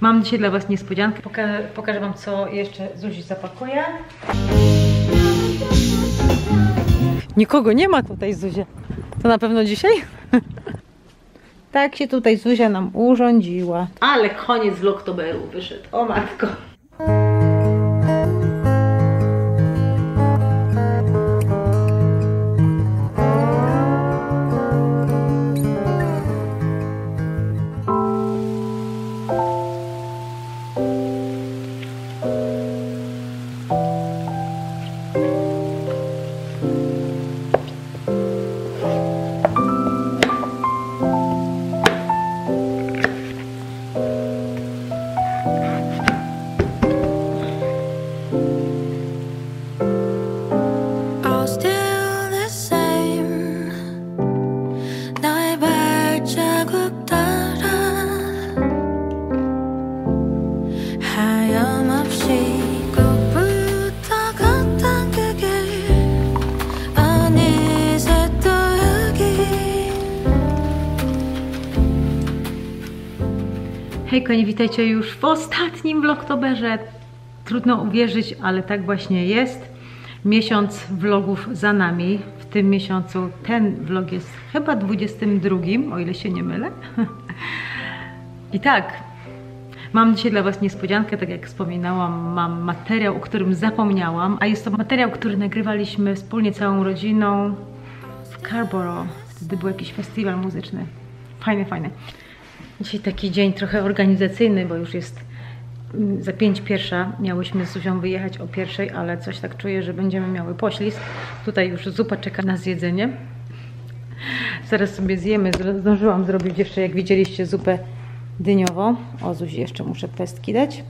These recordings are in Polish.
Mam dzisiaj dla Was niespodziankę. Pokażę Wam, co jeszcze Zuzi zapakuje. Nikogo nie ma tutaj, Zuzia. To na pewno dzisiaj? Tak się tutaj Zuzia nam urządziła. Ale koniec Vlogtoberu wyszedł. O matko. Hej kochani, witajcie już w ostatnim Vlogtoberze. Trudno uwierzyć, ale tak właśnie jest. Miesiąc vlogów za nami. W tym miesiącu ten vlog jest chyba 22, o ile się nie mylę. I tak, mam dzisiaj dla Was niespodziankę, tak jak wspominałam, mam materiał, o którym zapomniałam, a jest to materiał, który nagrywaliśmy wspólnie całą rodziną w Carrboro. Wtedy był jakiś festiwal muzyczny. Fajny, fajny. Dzisiaj taki dzień trochę organizacyjny, bo już jest za 1:05. Miałyśmy z Zuzią wyjechać o 1:00, ale coś tak czuję, że będziemy miały poślizg. Tutaj już zupa czeka na zjedzenie. Zaraz sobie zjemy. Zdążyłam zrobić jeszcze, jak widzieliście, zupę dyniową. O, Zuzi jeszcze muszę pestki dać.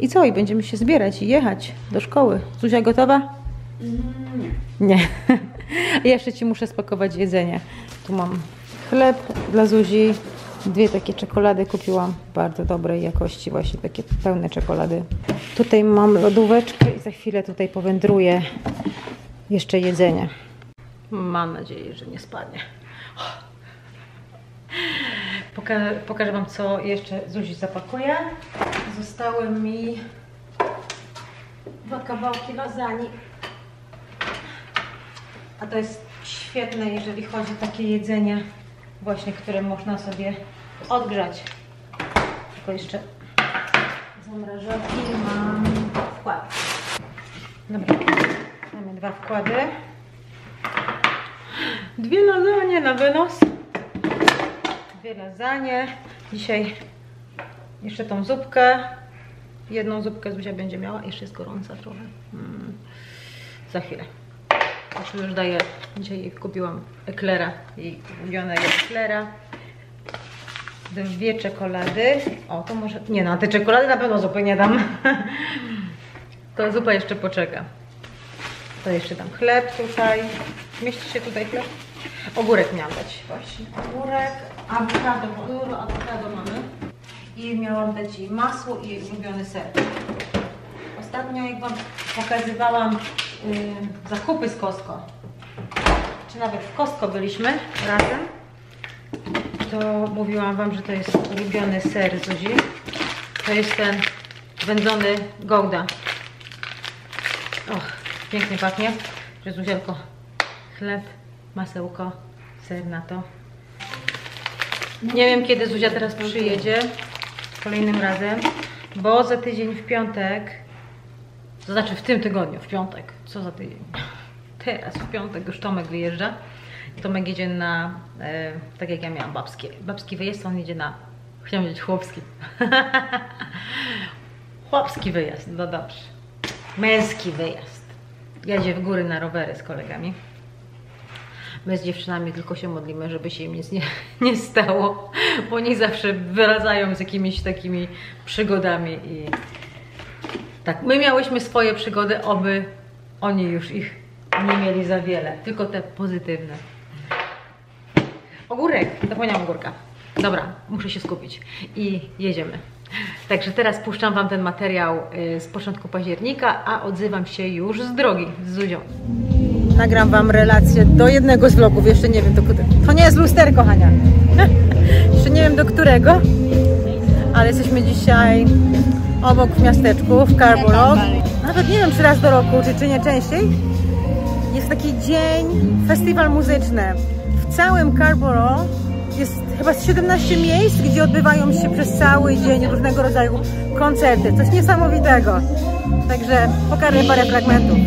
I co? I będziemy się zbierać i jechać do szkoły. Zuzia gotowa? Nie. Ja jeszcze Ci muszę spakować jedzenie. Tu mam chleb dla Zuzi, dwie takie czekolady kupiłam, bardzo dobrej jakości, właśnie takie pełne czekolady. Tutaj mam lodóweczkę i za chwilę tutaj powędruje jeszcze jedzenie. Mam nadzieję, że nie spadnie. Pokażę Wam, co jeszcze Zuzi zapakuje. Zostały mi dwa kawałki lasagne. A to jest świetne, jeżeli chodzi o takie jedzenie właśnie, które można sobie odgrzać. Tylko jeszcze zamrażarki mam wkład. Dobra, mamy dwa wkłady. Dwie lasagne na wynos. Dwie lasagne. Dzisiaj jeszcze tą zupkę. Jedną zupkę Zuzia będzie miała. Jeszcze jest gorąca trochę. Za chwilę. Już daję, dzisiaj kupiłam eklera, jej ulubionego eklera, dwie czekolady, o to może, nie no, te czekolady na pewno zupy nie dam, to zupa jeszcze poczeka, to jeszcze dam chleb tutaj, mieści się tutaj chleb, ogórek miałam dać właśnie, ogórek, awokado, dużo awokado mamy i miałam dać jej masło i jej ulubiony ser. Ostatnio jak Wam pokazywałam zakupy z Costco, czy nawet w Costco byliśmy razem, to mówiłam Wam, że to jest ulubiony ser Zuzi. To jest ten wędzony gouda. Och, pięknie pachnie. Zuzielko, chleb, masełko, ser na to. Nie wiem, kiedy Zuzia teraz przyjedzie kolejnym razem, bo za tydzień w piątek, to znaczy w tym tygodniu, w piątek, co za tydzień, teraz w piątek już Tomek wyjeżdża. Tomek jedzie na, tak jak ja miałam babski wyjazd, on jedzie na, chciałam powiedzieć chłopski, chłopski wyjazd, no dobrze, męski wyjazd, jedzie w góry na rowery z kolegami. My z dziewczynami tylko się modlimy, żeby się im nic nie stało, bo oni zawsze wyrazają z jakimiś takimi przygodami i tak, my miałyśmy swoje przygody, oby oni już ich nie mieli za wiele, tylko te pozytywne. Ogórek, zapomniałam ogórka. Dobra, muszę się skupić i jedziemy. Także teraz puszczam Wam ten materiał z początku października, a odzywam się już z drogi z Zuzią. Nagram Wam relację do jednego z vlogów, jeszcze nie wiem do którego. To nie jest lusterko, Hania. Jeszcze nie wiem do którego, ale jesteśmy dzisiaj obok w miasteczku, w Carrboro. Nawet nie wiem, czy raz do roku, czy nie częściej. Jest taki dzień, festiwal muzyczny. W całym Carrboro jest chyba 17 miejsc, gdzie odbywają się przez cały dzień różnego rodzaju koncerty. Coś niesamowitego. Także pokażę parę fragmentów.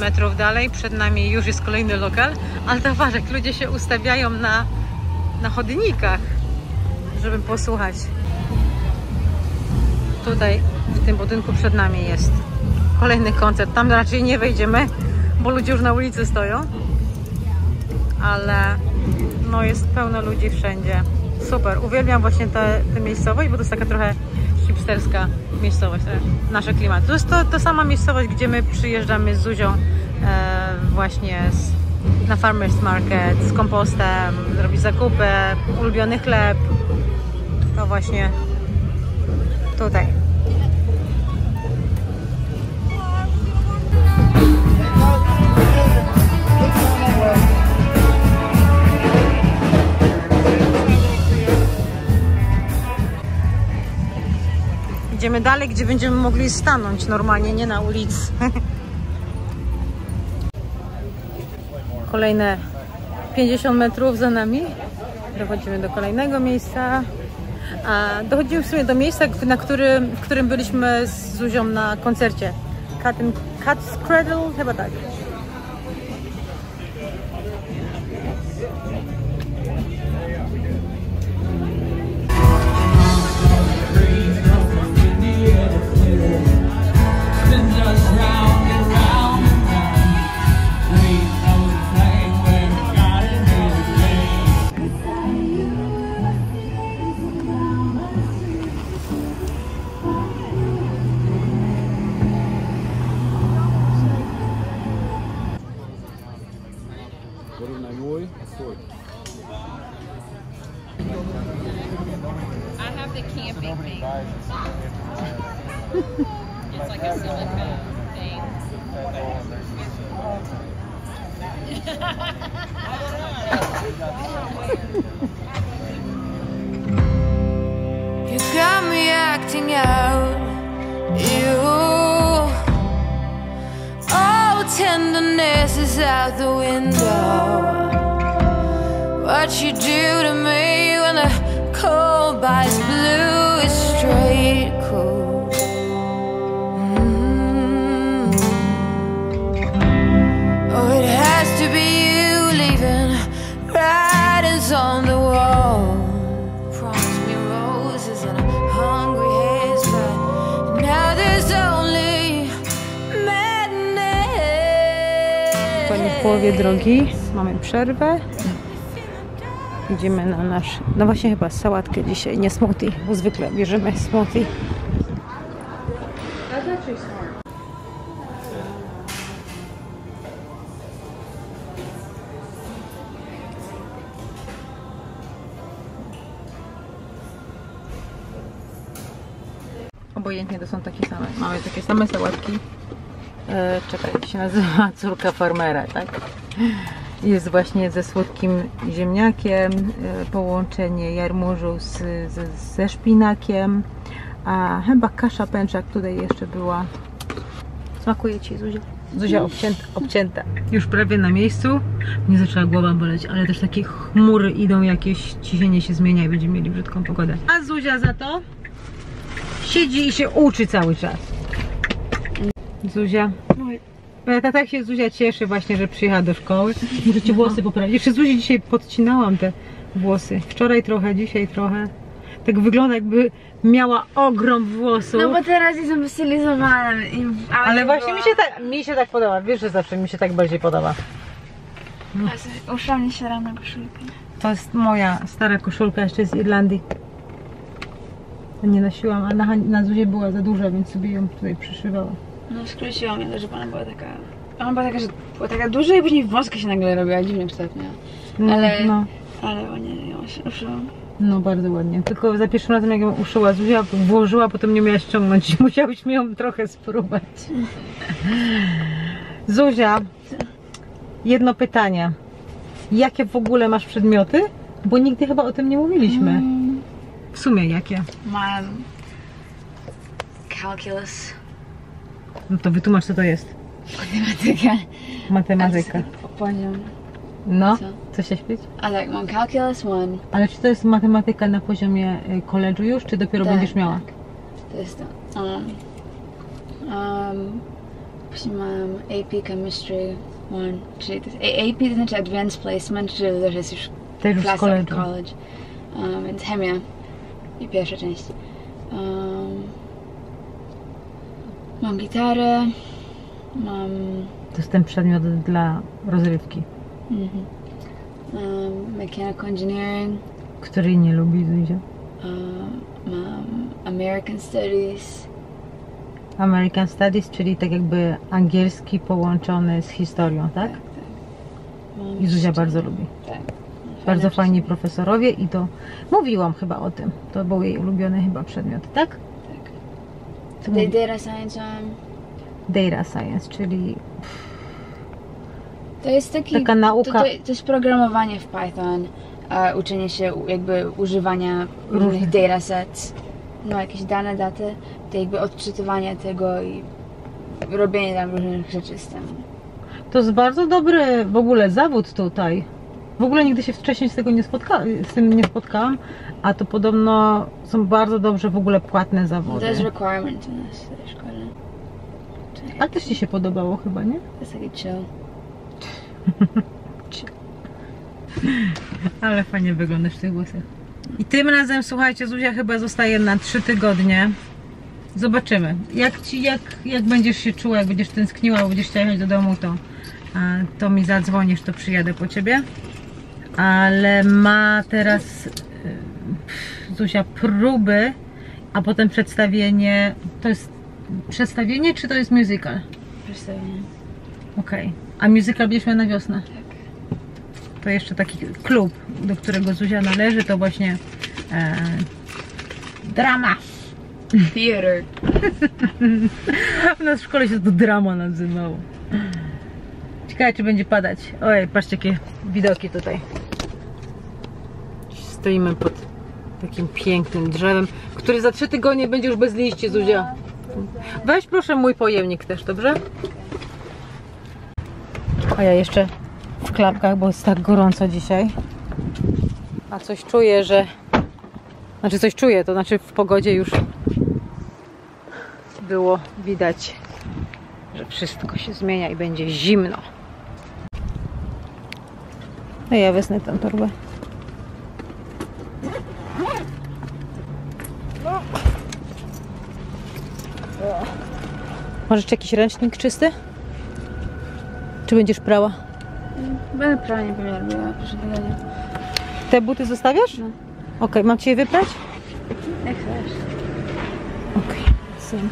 Metrów dalej, przed nami już jest kolejny lokal, ale towarek, ludzie się ustawiają na chodnikach, żeby posłuchać. Tutaj w tym budynku przed nami jest kolejny koncert, tam raczej nie wejdziemy, bo ludzie już na ulicy stoją, ale no jest pełno ludzi wszędzie. Super, uwielbiam właśnie tę miejscowość, bo to jest taka trochę hipsterska miejscowość, nasze klimaty. To jest to sama miejscowość, gdzie my przyjeżdżamy z Zuzią właśnie na Farmer's Market, z kompostem, robić zakupy, ulubiony chleb. To właśnie tutaj. Idziemy dalej, gdzie będziemy mogli stanąć normalnie, nie na ulicy. Kolejne 50 metrów za nami. Dochodzimy do kolejnego miejsca. Dochodzimy w sumie do miejsca, w którym byliśmy z Zuzią na koncercie. Cat's Cradle? Chyba tak. W połowie drogi mamy przerwę. Idziemy na nasz, no właśnie chyba sałatkę dzisiaj, nie smoothie, bo zwykle bierzemy smoothie. Obojętnie, to są takie same. Mamy takie same sałatki. Czekaj, się nazywa córka farmera, tak? Jest właśnie ze słodkim ziemniakiem, połączenie jarmużu ze szpinakiem, a chyba kasza pęczak tutaj jeszcze była. Smakuje ci, Zuzia? Zuzia obcięta. Już prawie na miejscu. Nie zaczęła głowa boleć, ale też takie chmury idą, jakieś ciśnienie się zmienia i będziemy mieli brzydką pogodę. A Zuzia za to siedzi i się uczy cały czas. Zuzia, tak się Zuzia cieszy właśnie, że przyjechała do szkoły. Muszę ci włosy poprawić. Jeszcze Zuzi dzisiaj podcinałam te włosy. Wczoraj trochę, dzisiaj trochę. Tak wygląda, jakby miała ogrom włosów. No bo teraz jestem stylizowana. Ale właśnie mi się tak podoba. Wiesz, że zawsze mi się tak bardziej podoba. Uszła mnie się rana koszulka. To jest moja stara koszulka, jeszcze z Irlandii. Nie nosiłam, a na Zuzie była za duża, więc sobie ją tutaj przyszywała. No skróciła mnie też, że ona była taka duża i później wąska się nagle robiła, dziwnie kształtnie. No, ale, no. Ale ładnie ją się uszyła. No bardzo ładnie, tylko za pierwszym razem jak ją uszyła, Zuzia włożyła, potem nie miała ściągnąć. Musiałyśmy ją trochę spróbować. Zuzia, jedno pytanie. Jakie w ogóle masz przedmioty? Bo nigdy chyba o tym nie mówiliśmy. W sumie jakie? Mam... Calculus. No to wytłumacz, co to jest. Matematyka. Matematyka. No, co się śpić? A tak, mam Calculus 1. Ale czy to jest matematyka na poziomie college'u już, czy dopiero tak, będziesz miała? Tak. To jest to. Później mam AP Chemistry 1, czyli to jest, AP to znaczy Advanced Placement, czyli to jest już klasa w college. Więc chemia i pierwsza część. Mam gitarę, mam... To jest ten przedmiot dla rozrywki. Mhm. Mechanical Engineering. Której nie lubi, Zuzia? Mam American Studies. American Studies, czyli tak jakby angielski połączony z historią, tak? Tak, tak. I Zuzia bardzo lubi. Tak. Bardzo fajni profesorowie i to... Mówiłam chyba o tym. To był jej ulubiony chyba przedmiot, tak? Tak. Data science. Data science, czyli... To jest taki, taka nauka... To jest programowanie w Python, uczenie się jakby używania różnych datasets, no jakieś dane daty, to jakby odczytywanie tego i robienie tam różnych rzeczy z tym. To jest bardzo dobry w ogóle zawód tutaj. W ogóle nigdy się wcześniej z tym nie spotkałam, a to podobno są bardzo dobrze w ogóle płatne zawody. To jest requirement u nas w tej szkole. A też Ci się podobało chyba, nie? To jest taki chill. Ale fajnie wyglądasz w tych włosach. I tym razem, słuchajcie, Zuzia chyba zostaje na 3 tygodnie. Zobaczymy. Jak będziesz się czuła, jak będziesz tęskniła, bo będziesz chciała jechać do domu, to mi zadzwonisz, to przyjadę po Ciebie. Ale ma teraz Zuzia próby, a potem przedstawienie. To jest przedstawienie, czy to jest musical? Przedstawienie. Okej. Okay. A musical będziesz miała na wiosnę? Tak. To jeszcze taki klub, do którego Zuzia należy, to właśnie drama. Theater. W nas w szkole się to drama nazywało. Ciekawe, czy będzie padać. Ojej, patrzcie jakie widoki tutaj. Stoimy pod takim pięknym drzewem, który za 3 tygodnie będzie już bez liści, Zuzia. Weź proszę mój pojemnik też, dobrze? A ja jeszcze w klapkach, bo jest tak gorąco dzisiaj. A coś czuję, że... Znaczy coś czuję, to znaczy w pogodzie już było widać, że wszystko się zmienia i będzie zimno. No ja wezmę tę torbę. Możesz jakiś ręcznik czysty? Czy będziesz prała? Będę prała, nie wiem, proszę wyglądać. Te buty zostawiasz? No. Ok, mam Ci je wyprać? Jak chcesz. Ok, syn.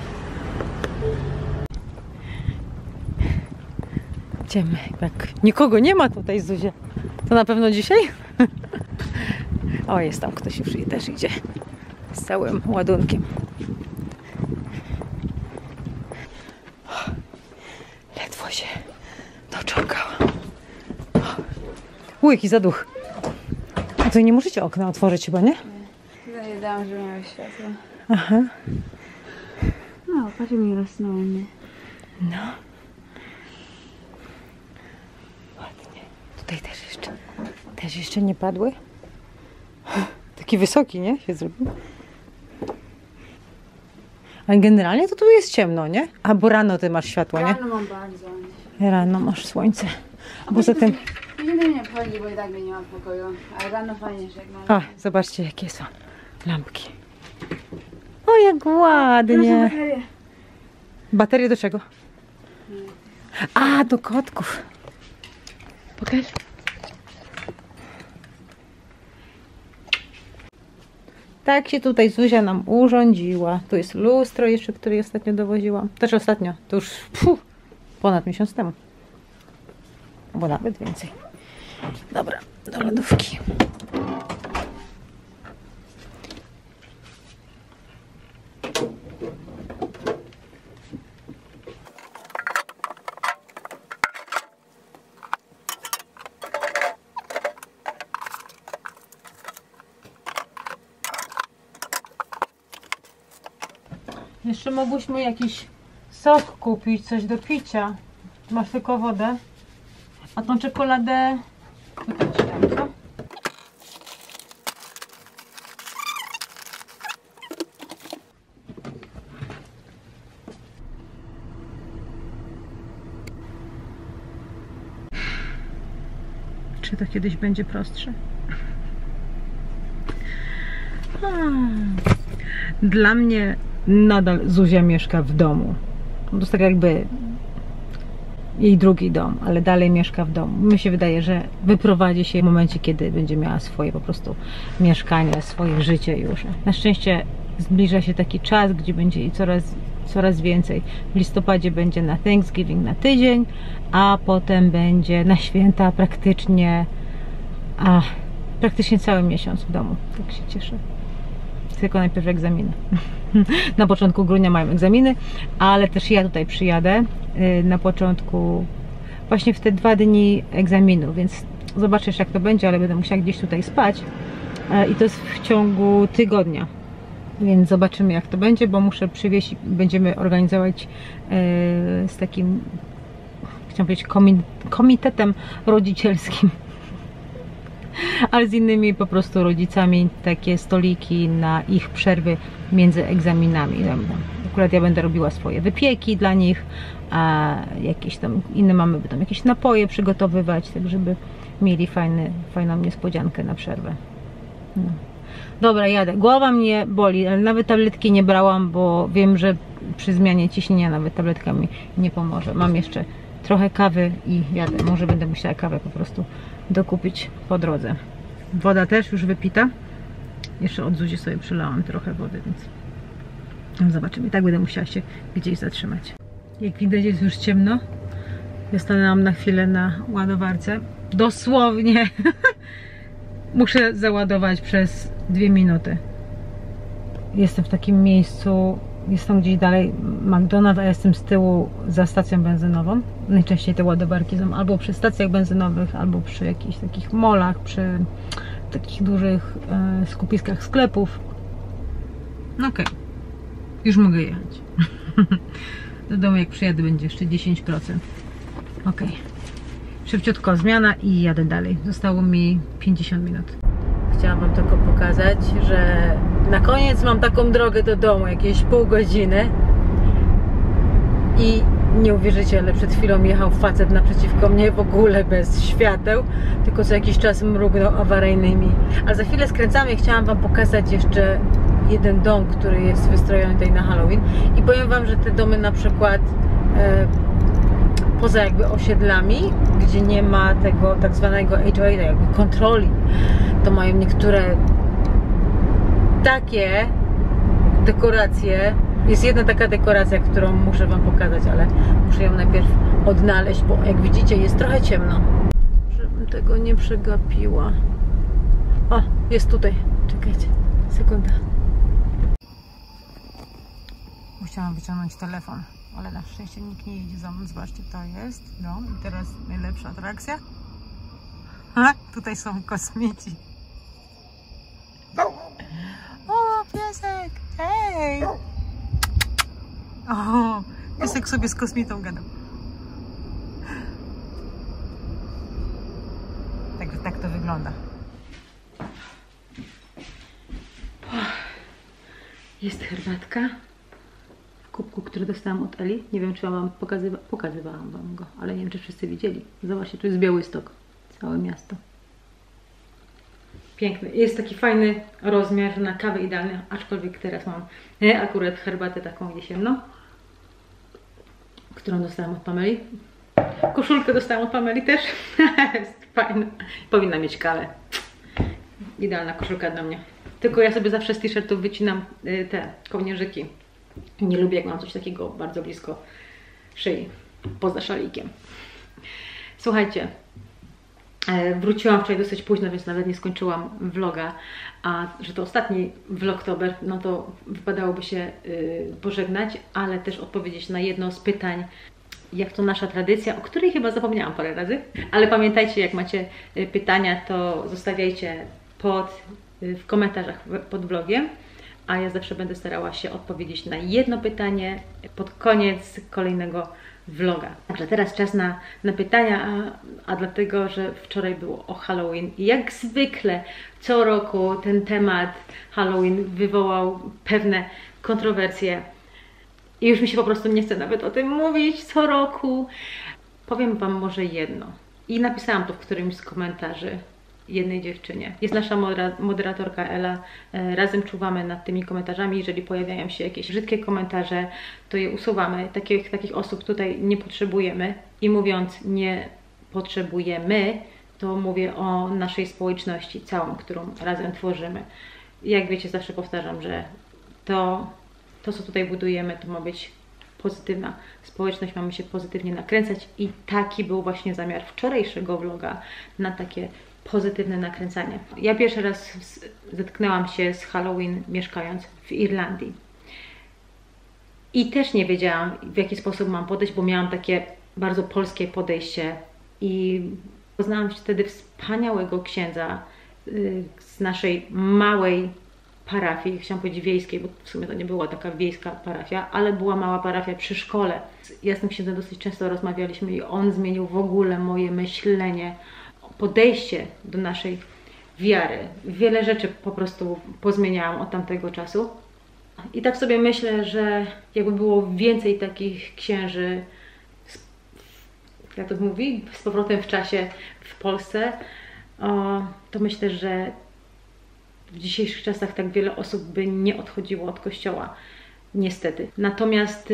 Idziemy. Tak. Nikogo nie ma tutaj, Zuzia. To na pewno dzisiaj? O, jest tam ktoś już i też idzie. Z całym ładunkiem. Ledwo się doczekałam. Uj, jaki zaduch. A to nie możecie okna otworzyć chyba, nie? Nie dałam, żeby miały światło. Aha. No, patrz, mi rosną mnie. No. Ładnie. Tutaj też jeszcze nie padły. Taki wysoki, nie? Się zrobił. Ale generalnie to tu jest ciemno, nie? A bo rano ty masz światło, nie? Rano mam bardzo. Rano masz słońce. A poza tym... Nigdy nie wchodzi, bo i tak mnie nie ma w pokoju. Ale rano fajnie żegnam. O, zobaczcie jakie są lampki. O, jak ładnie. Baterie do czego? A, do kotków. Pokaż. Tak się tutaj Zuzia nam urządziła. Tu jest lustro jeszcze, które ostatnio dowoziłam. Też ostatnio, to już ponad miesiąc temu. Bo nawet więcej. Dobra, do lodówki. Jeszcze mogłyśmy jakiś sok kupić, coś do picia. Masz tylko wodę. A tą czekoladę tutaj ci dam, co? Czy to kiedyś będzie prostsze? Dla mnie nadal Zuzia mieszka w domu. To jest tak jakby jej drugi dom, ale dalej mieszka w domu. Mi się wydaje, że wyprowadzi się w momencie, kiedy będzie miała swoje po prostu mieszkanie, swoje życie już. Na szczęście zbliża się taki czas, gdzie będzie jej coraz więcej. W listopadzie będzie na Thanksgiving na tydzień, a potem będzie na święta praktycznie cały miesiąc w domu. Tak się cieszę. Tylko najpierw egzaminy. Na początku grudnia mają egzaminy, ale też ja tutaj przyjadę na początku, właśnie w te 2 dni egzaminu, więc zobaczę jak to będzie, ale będę musiała gdzieś tutaj spać i to jest w ciągu tygodnia, więc zobaczymy jak to będzie, bo muszę przywieźć, będziemy organizować z takim, chciałam powiedzieć, komitetem rodzicielskim, ale z innymi po prostu rodzicami takie stoliki na ich przerwy między egzaminami. Akurat ja będę robiła swoje wypieki dla nich, a jakieś tam inne mamy będą jakieś napoje przygotowywać, tak żeby mieli fajną niespodziankę na przerwę. No. Dobra, jadę. Głowa mnie boli, ale nawet tabletki nie brałam, bo wiem, że przy zmianie ciśnienia nawet tabletka mi nie pomoże. Mam jeszcze trochę kawy i jadę. Może będę musiała kawę po prostu dokupić po drodze. Woda też już wypita. Jeszcze od Zuzi sobie przelałam trochę wody, więc zobaczymy. I tak będę musiała się gdzieś zatrzymać. Jak widać jest już ciemno. Ja stanęłam na chwilę na ładowarce. Dosłownie muszę załadować przez 2 minuty. Jestem w takim miejscu, jestem gdzieś dalej McDonald's, a jestem z tyłu za stacją benzynową. Najczęściej te ładowarki są albo przy stacjach benzynowych, albo przy jakichś takich molach, przy takich dużych skupiskach sklepów. No okej, już mogę jechać. Do domu jak przyjadę będzie jeszcze 10%. Okej, szybciutko zmiana i jadę dalej. Zostało mi 50 minut. Chciałam wam tylko pokazać, że na koniec mam taką drogę do domu, jakieś pół godziny. I nie uwierzycie, ale przed chwilą jechał facet naprzeciwko mnie, w ogóle bez świateł, tylko co jakiś czas mrugnął awaryjnymi. Ale za chwilę skręcamy, chciałam wam pokazać jeszcze jeden dom, który jest wystrojony tutaj na Halloween. I powiem wam, że te domy na przykład poza jakby osiedlami, gdzie nie ma tego tak zwanego HOA, jakby kontroli, to mają niektóre takie dekoracje. Jest jedna taka dekoracja, którą muszę wam pokazać, ale muszę ją najpierw odnaleźć, bo jak widzicie jest trochę ciemno. Żebym tego nie przegapiła. O, jest tutaj. Czekajcie, sekunda. Musiałam wyciągnąć telefon, ale na szczęście nikt nie jedzie za mną. Zobaczcie, to jest dom i teraz najlepsza atrakcja. A, tutaj są kosmici. O, piesek! Hej! O, piesek sobie z kosmitą gadał. Także tak to wygląda. Jest herbatka w kubku, który dostałam od Eli. Nie wiem, czy ja wam pokazywałam wam go, ale nie wiem, czy wszyscy widzieli. Zobaczcie, tu jest Białystok, całe miasto. Piękny. Jest taki fajny rozmiar na kawę idealny, aczkolwiek teraz mam akurat herbatę taką jesienną, którą dostałam od Pameli. Koszulkę dostałam od Pameli też. Jest fajna. Powinna mieć kawę. Idealna koszulka dla mnie. Tylko ja sobie zawsze z t-shirtów wycinam te kołnierzyki. Nie lubię, jak mam coś takiego bardzo blisko szyi, poza szalikiem. Słuchajcie, wróciłam wczoraj dosyć późno, więc nawet nie skończyłam vloga, a że to ostatni Vlogtober, no to wypadałoby się pożegnać, ale też odpowiedzieć na jedno z pytań, jak to nasza tradycja, o której chyba zapomniałam parę razy, ale pamiętajcie, jak macie pytania, to zostawiajcie w komentarzach pod vlogiem, a ja zawsze będę starała się odpowiedzieć na jedno pytanie pod koniec kolejnego vloga. Także teraz czas na pytania, a dlatego, że wczoraj było o Halloween i jak zwykle co roku ten temat Halloween wywołał pewne kontrowersje i już mi się po prostu nie chce nawet o tym mówić co roku. Powiem wam może jedno i napisałam to w którymś z komentarzy jednej dziewczynie. Jest nasza moderatorka Ela, razem czuwamy nad tymi komentarzami, jeżeli pojawiają się jakieś brzydkie komentarze, to je usuwamy, takich osób tutaj nie potrzebujemy i mówiąc nie potrzebujemy, to mówię o naszej społeczności całą, którą razem tworzymy. Jak wiecie, zawsze powtarzam, że to co tutaj budujemy, to ma być pozytywna społeczność, mamy się pozytywnie nakręcać i taki był właśnie zamiar wczorajszego vloga, na takie pozytywne nakręcanie. Ja pierwszy raz zetknęłam się z Halloween mieszkając w Irlandii. I też nie wiedziałam, w jaki sposób mam podejść, bo miałam takie bardzo polskie podejście. I poznałam wtedy wspaniałego księdza z naszej małej parafii, chciałam powiedzieć wiejskiej, bo w sumie to nie była taka wiejska parafia, ale była mała parafia przy szkole. Ja z tym księdzem dosyć często rozmawialiśmy i on zmienił w ogóle moje myślenie, podejście do naszej wiary. Wiele rzeczy po prostu pozmieniałam od tamtego czasu. I tak sobie myślę, że jakby było więcej takich księży, jak to mówi, z powrotem w czasie w Polsce, to myślę, że w dzisiejszych czasach tak wiele osób by nie odchodziło od kościoła. Niestety. Natomiast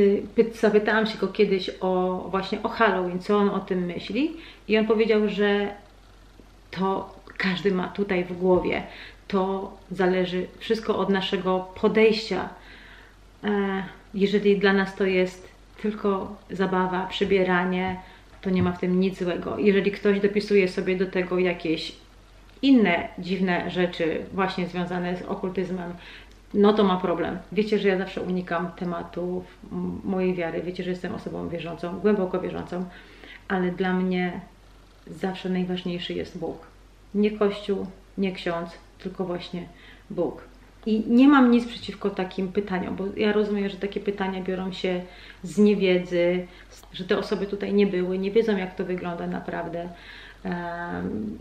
zapytałam się go kiedyś właśnie o Halloween, co on o tym myśli i on powiedział, że to każdy ma tutaj w głowie. To zależy wszystko od naszego podejścia. Jeżeli dla nas to jest tylko zabawa, przybieranie, to nie ma w tym nic złego. Jeżeli ktoś dopisuje sobie do tego jakieś inne dziwne rzeczy właśnie związane z okultyzmem, no to ma problem. Wiecie, że ja zawsze unikam tematów mojej wiary. Wiecie, że jestem osobą wierzącą, głęboko wierzącą, ale dla mnie zawsze najważniejszy jest Bóg. Nie Kościół, nie ksiądz, tylko właśnie Bóg. I nie mam nic przeciwko takim pytaniom, bo ja rozumiem, że takie pytania biorą się z niewiedzy, że te osoby tutaj nie były, nie wiedzą jak to wygląda naprawdę.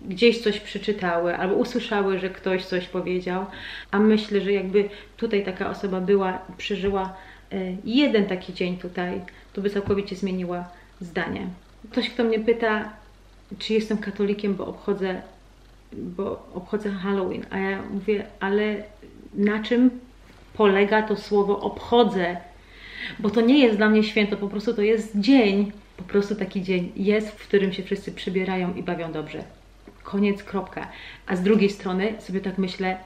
Gdzieś coś przeczytały albo usłyszały, że ktoś coś powiedział, a myślę, że jakby tutaj taka osoba była, przeżyła jeden taki dzień tutaj, to by całkowicie zmieniła zdanie. Ktoś, kto mnie pyta, czy jestem katolikiem, bo obchodzę Halloween, a ja mówię, ale na czym polega to słowo obchodzę? Bo to nie jest dla mnie święto, po prostu to jest dzień. Po prostu taki dzień jest, w którym się wszyscy przybierają i bawią dobrze. Koniec, kropka. A z drugiej strony sobie tak myślę,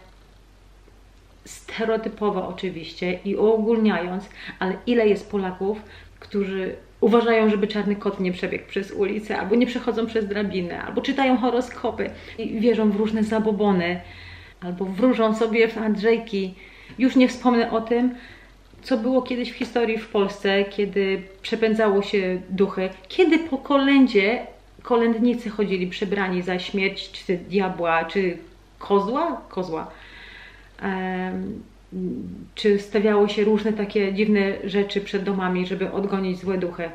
stereotypowo oczywiście i uogólniając, ale ile jest Polaków, którzy uważają, żeby czarny kot nie przebiegł przez ulicę, albo nie przechodzą przez drabinę, albo czytają horoskopy i wierzą w różne zabobony, albo wróżą sobie w Andrzejki. Już nie wspomnę o tym, co było kiedyś w historii w Polsce, kiedy przepędzało się duchy, kiedy po kolędzie kolędnicy chodzili przebrani za śmierć, czy diabła, czy kozła. Czy stawiało się różne takie dziwne rzeczy przed domami, żeby odgonić złe duchy.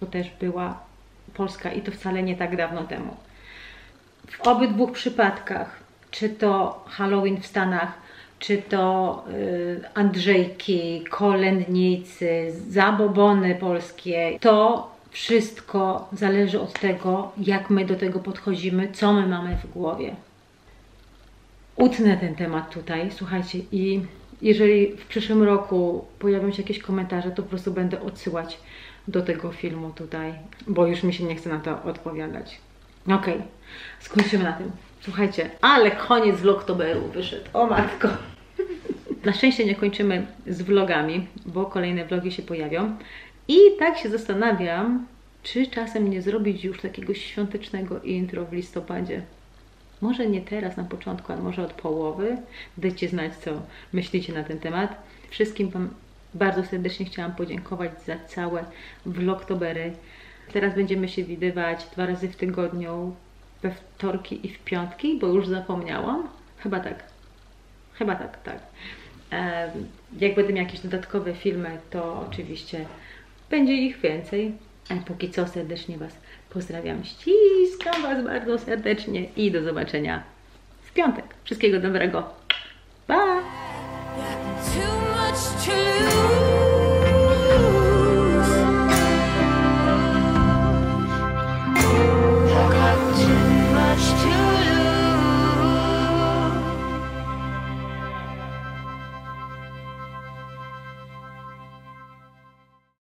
To też była Polska i to wcale nie tak dawno temu. W obydwu przypadkach, czy to Halloween w Stanach, czy to Andrzejki, kolędnicy, zabobony polskie, to wszystko zależy od tego, jak my do tego podchodzimy, co my mamy w głowie. Utnę ten temat tutaj, słuchajcie, i jeżeli w przyszłym roku pojawią się jakieś komentarze, to po prostu będę odsyłać do tego filmu tutaj, bo już mi się nie chce na to odpowiadać. Okej, skończymy na tym. Słuchajcie, ale koniec Vlogtoberu wyszedł, o matko. Na szczęście nie kończymy z vlogami, bo kolejne vlogi się pojawią. I tak się zastanawiam, czy czasem nie zrobić już takiego świątecznego intro w listopadzie. Może nie teraz na początku, a może od połowy. Dajcie znać, co myślicie na ten temat. Wszystkim Wam bardzo serdecznie chciałam podziękować za całe vlogtobery. Teraz będziemy się widywać 2 razy w tygodniu, we wtorki i w piątki, bo już zapomniałam. Chyba tak. Jak będę miała jakieś dodatkowe filmy, to oczywiście będzie ich więcej. A póki co serdecznie Was pozdrawiam, ściskam Was bardzo serdecznie i do zobaczenia w piątek. Wszystkiego dobrego. Pa!